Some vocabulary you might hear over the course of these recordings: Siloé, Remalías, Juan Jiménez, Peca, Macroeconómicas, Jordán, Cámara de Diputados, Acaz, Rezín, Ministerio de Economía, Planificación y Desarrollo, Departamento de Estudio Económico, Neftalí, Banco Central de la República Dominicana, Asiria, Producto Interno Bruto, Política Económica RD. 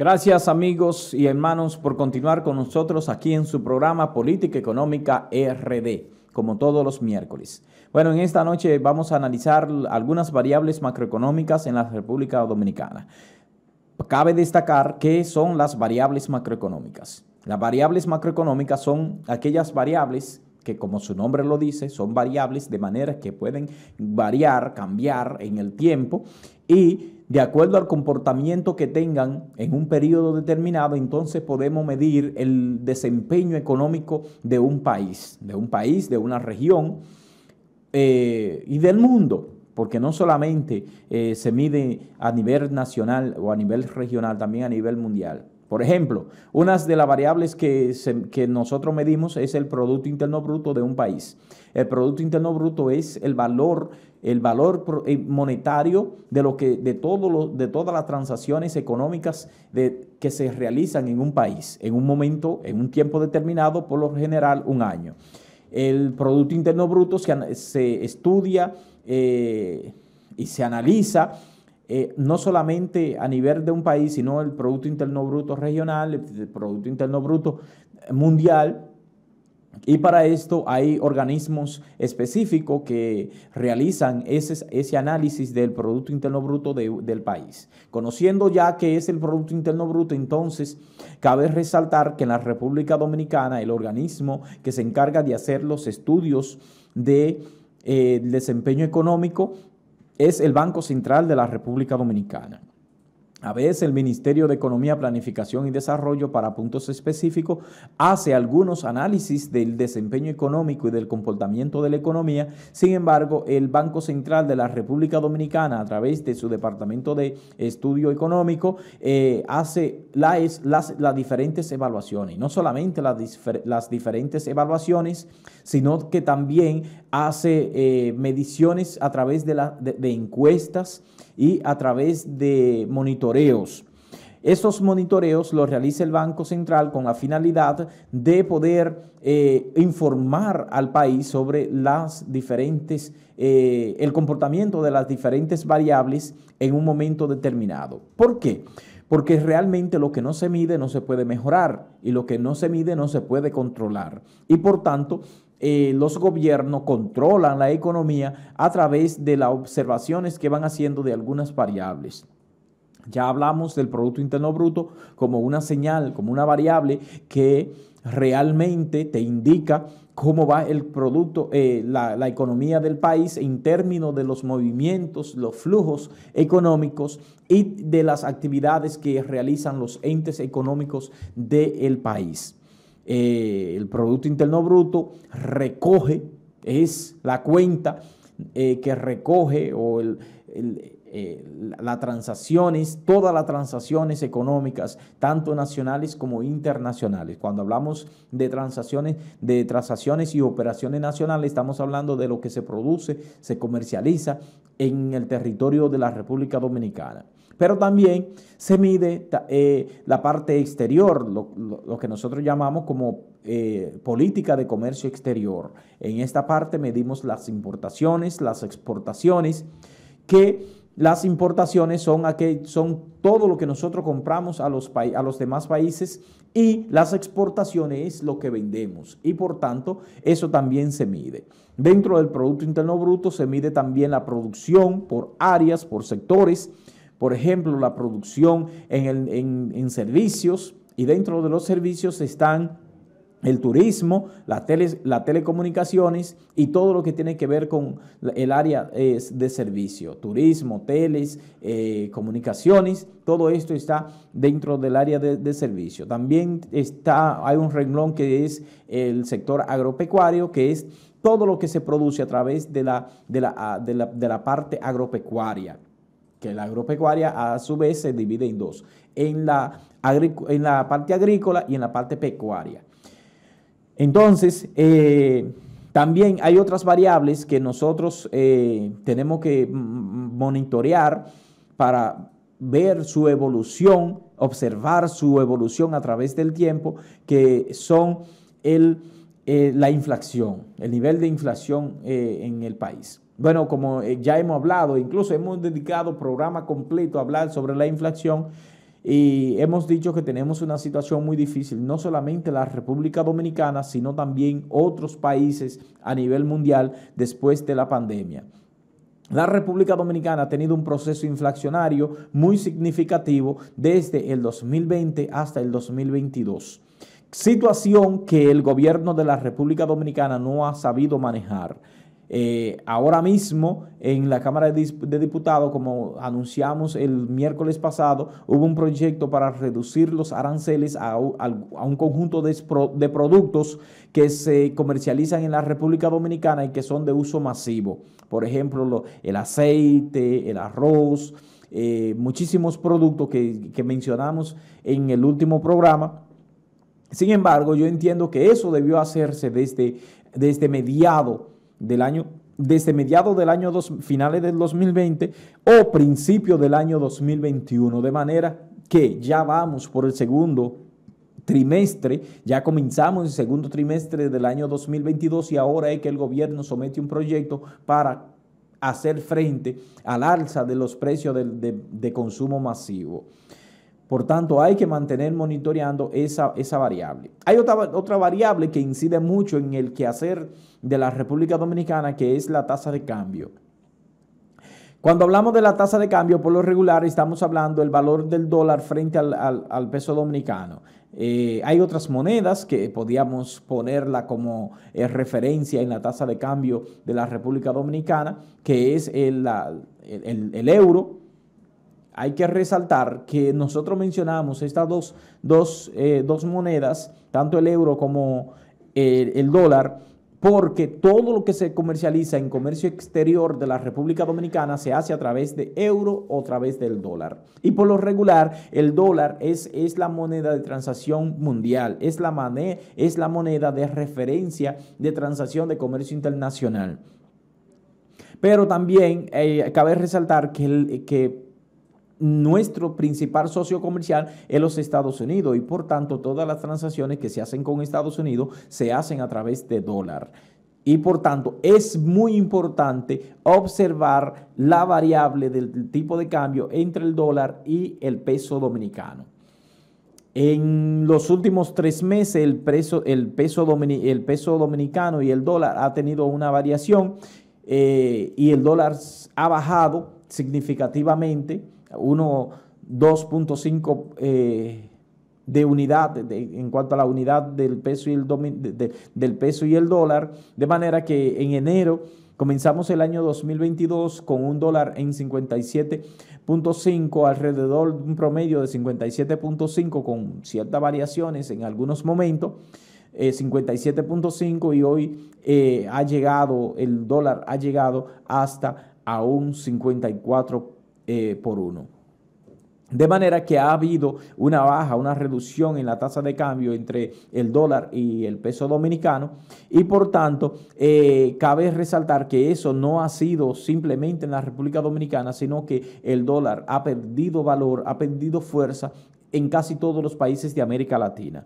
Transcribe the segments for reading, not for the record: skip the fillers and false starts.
Gracias amigos y hermanos por continuar con nosotros aquí en su programa Política Económica RD, como todos los miércoles. Bueno, en esta noche vamos a analizar algunas variables macroeconómicas en la República Dominicana. Cabe destacar qué son las variables macroeconómicas. Las variables macroeconómicas son aquellas variables que, como su nombre lo dice, son variables de manera que pueden variar, cambiar en el tiempo y de acuerdo al comportamiento que tengan en un periodo determinado, entonces podemos medir el desempeño económico de un país, de una región y del mundo, porque no solamente se mide a nivel nacional o a nivel regional, también a nivel mundial. Por ejemplo, una de las variables que nosotros medimos es el Producto Interno Bruto de un país. El Producto Interno Bruto es el valor monetario de todas las transacciones económicas que se realizan en un país, en un momento, en un tiempo determinado, por lo general un año. El Producto Interno Bruto se estudia y se analiza no solamente a nivel de un país, sino el Producto Interno Bruto regional, el Producto Interno Bruto mundial, y para esto hay organismos específicos que realizan ese análisis del Producto Interno Bruto del país. Conociendo ya qué es el Producto Interno Bruto, entonces cabe resaltar que en la República Dominicana el organismo que se encarga de hacer los estudios de desempeño económico es el Banco Central de la República Dominicana. A veces el Ministerio de Economía, Planificación y Desarrollo, para puntos específicos, hace algunos análisis del desempeño económico y del comportamiento de la economía. Sin embargo, el Banco Central de la República Dominicana, a través de su Departamento de Estudio Económico, hace las diferentes evaluaciones. No solamente las diferentes evaluaciones, sino que también hace mediciones a través de encuestas y a través de monitoreos. Estos monitoreos los realiza el Banco Central con la finalidad de poder informar al país sobre las diferentes, el comportamiento de las diferentes variables en un momento determinado. ¿Por qué? Porque realmente lo que no se mide no se puede mejorar y lo que no se mide no se puede controlar. Y por tanto, los gobiernos controlan la economía a través de las observaciones que van haciendo de algunas variables. Ya hablamos del Producto Interno Bruto como una señal, como una variable que realmente te indica cómo va el producto, la economía del país en términos de los movimientos, los flujos económicos y de las actividades que realizan los entes económicos del país. El Producto Interno Bruto recoge, es la cuenta que recoge o las transacciones, todas las transacciones económicas, tanto nacionales como internacionales. Cuando hablamos de transacciones y operaciones nacionales, estamos hablando de lo que se produce, se comercializa en el territorio de la República Dominicana. Pero también se mide la parte exterior, lo que nosotros llamamos como política de comercio exterior. En esta parte medimos las importaciones, las exportaciones, que las importaciones son todo lo que nosotros compramos a los demás países, y las exportaciones es lo que vendemos, y por tanto eso también se mide. Dentro del Producto Interno Bruto se mide también la producción por áreas, por sectores. Por ejemplo, la producción en servicios, y dentro de los servicios están el turismo, las telecomunicaciones y todo lo que tiene que ver con el área de servicio. Turismo, hoteles, comunicaciones, todo esto está dentro del área de servicio. También hay un renglón que es el sector agropecuario, que es todo lo que se produce a través de la parte agropecuaria, que la agropecuaria a su vez se divide en dos, en la parte agrícola y en la parte pecuaria. Entonces, también hay otras variables que nosotros tenemos que monitorear para ver su evolución, observar su evolución a través del tiempo, que son la inflación, el nivel de inflación en el país. Bueno, como ya hemos hablado, incluso hemos dedicado programa completo a hablar sobre la inflación, Y hemos dicho que tenemos una situación muy difícil, no solamente la República Dominicana, sino también otros países a nivel mundial después de la pandemia. La República Dominicana ha tenido un proceso inflacionario muy significativo desde el 2020 hasta el 2022. Situación que el gobierno de la República Dominicana no ha sabido manejar. Ahora mismo en la Cámara de Diputados, como anunciamos el miércoles pasado, hubo un proyecto para reducir los aranceles a un conjunto de productos que se comercializan en la República Dominicana y que son de uso masivo. Por ejemplo, el aceite, el arroz, muchísimos productos que mencionamos en el último programa. Sin embargo, yo entiendo que eso debió hacerse desde mediados del año finales del 2020 o principio del año 2021, de manera que ya vamos por el segundo trimestre, ya comenzamos el segundo trimestre del año 2022 y ahora es que el gobierno somete un proyecto para hacer frente al alza de los precios de consumo masivo. Por tanto, hay que mantener monitoreando esa variable. Hay otra variable que incide mucho en el quehacer de la República Dominicana, que es la tasa de cambio. Cuando hablamos de la tasa de cambio, por lo regular estamos hablando del valor del dólar frente al peso dominicano. Hay otras monedas que podíamos ponerla como referencia en la tasa de cambio de la República Dominicana, que es el euro. Hay que resaltar que nosotros mencionamos estas dos monedas, tanto el euro como el dólar, porque todo lo que se comercializa en comercio exterior de la República Dominicana se hace a través de euro o a través del dólar. Y por lo regular, el dólar es la moneda de transacción mundial, es la moneda de referencia de transacción de comercio internacional. Pero también cabe resaltar que nuestro principal socio comercial es los Estados Unidos y por tanto todas las transacciones que se hacen con Estados Unidos se hacen a través de dólar. Y por tanto es muy importante observar la variable del tipo de cambio entre el dólar y el peso dominicano. En los últimos 3 meses el peso dominicano y el dólar ha tenido una variación y el dólar ha bajado significativamente. 2.5 de unidad en cuanto a la unidad del peso y del peso y el dólar, de manera que en enero comenzamos el año 2022 con un dólar en 57.5, alrededor de un promedio de 57.5 con ciertas variaciones en algunos momentos, 57.5 y hoy el dólar ha llegado hasta a un 54%. Por uno. De manera que ha habido una baja, una reducción en la tasa de cambio entre el dólar y el peso dominicano y por tanto cabe resaltar que eso no ha sido simplemente en la República Dominicana, sino que el dólar ha perdido valor, ha perdido fuerza en casi todos los países de América Latina.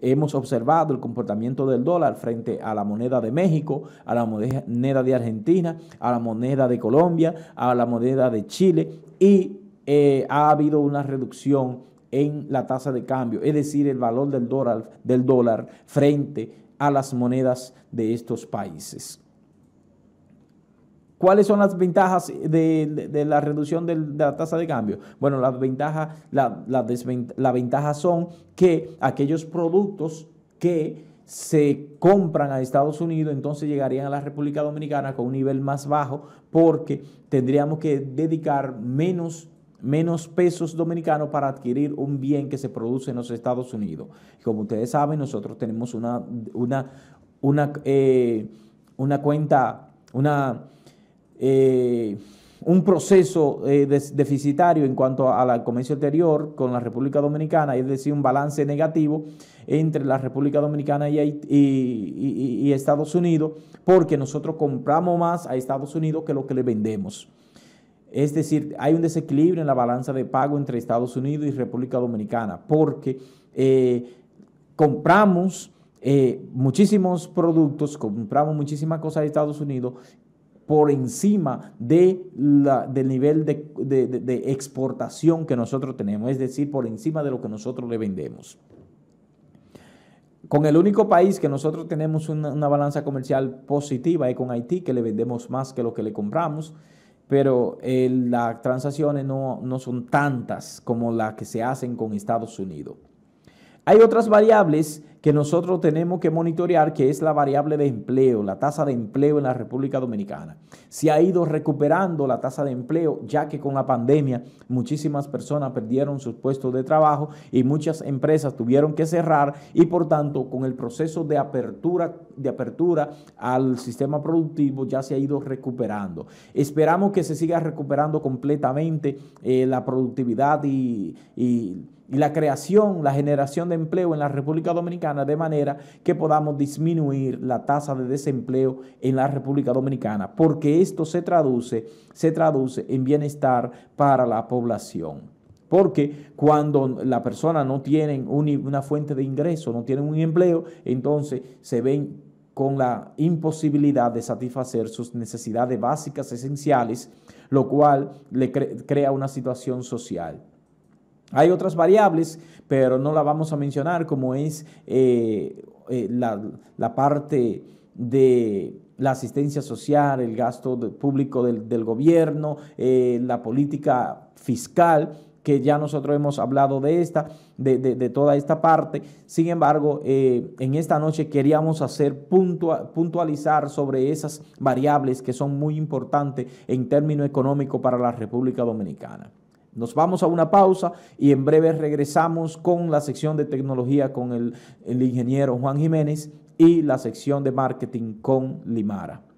Hemos observado el comportamiento del dólar frente a la moneda de México, a la moneda de Argentina, a la moneda de Colombia, a la moneda de Chile y ha habido una reducción en la tasa de cambio, es decir, el valor del dólar frente a las monedas de estos países. ¿Cuáles son las ventajas de la reducción de la tasa de cambio? Bueno, la ventaja son que aquellos productos que se compran a Estados Unidos entonces llegarían a la República Dominicana con un nivel más bajo porque tendríamos que dedicar menos pesos dominicanos para adquirir un bien que se produce en los Estados Unidos. Como ustedes saben, nosotros tenemos un proceso deficitario en cuanto al comercio exterior con la República Dominicana, es decir, un balance negativo entre la República Dominicana y Estados Unidos, porque nosotros compramos más a Estados Unidos que lo que le vendemos. Es decir, hay un desequilibrio en la balanza de pago entre Estados Unidos y República Dominicana, porque compramos muchísimas cosas de Estados Unidos por encima del nivel de, de exportación que nosotros tenemos, es decir, por encima de lo que nosotros le vendemos. Con el único país que nosotros tenemos una balanza comercial positiva es con Haití, que le vendemos más que lo que le compramos, pero las transacciones no son tantas como las que se hacen con Estados Unidos. Hay otras variables que nosotros tenemos que monitorear, que es la variable de empleo, la tasa de empleo en la República Dominicana. Se ha ido recuperando la tasa de empleo, ya que con la pandemia muchísimas personas perdieron sus puestos de trabajo y muchas empresas tuvieron que cerrar, y por tanto con el proceso de apertura al sistema productivo ya se ha ido recuperando. Esperamos que se siga recuperando completamente la productividad y la creación, la generación de empleo en la República Dominicana, de manera que podamos disminuir la tasa de desempleo en la República Dominicana, porque esto se traduce en bienestar para la población. Porque cuando la persona no tiene una fuente de ingreso, no tiene un empleo, entonces se ven con la imposibilidad de satisfacer sus necesidades básicas esenciales, lo cual le crea una situación social. Hay otras variables, pero no la vamos a mencionar, como es la parte de la asistencia social, el gasto público del gobierno, la política fiscal, que ya nosotros hemos hablado de toda esta parte. Sin embargo, en esta noche queríamos puntualizar sobre esas variables que son muy importantes en términos económicos para la República Dominicana. Nos vamos a una pausa y en breve regresamos con la sección de tecnología con el ingeniero Juan Jiménez y la sección de marketing con Limara.